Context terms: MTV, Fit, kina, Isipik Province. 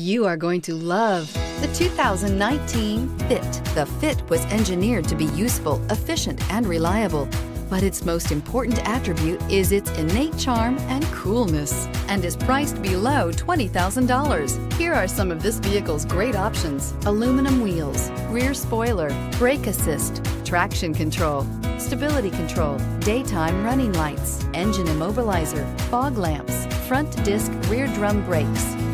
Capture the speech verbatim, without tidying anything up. You are going to love the two thousand nineteen Fit. The Fit was engineered to be useful, efficient, and reliable, but its most important attribute is its innate charm and coolness, and is priced below twenty thousand dollars. Here are some of this vehicle's great options: aluminum wheels, rear spoiler, brake assist, traction control, stability control, daytime running lights, engine immobilizer, fog lamps, front disc rear drum brakes,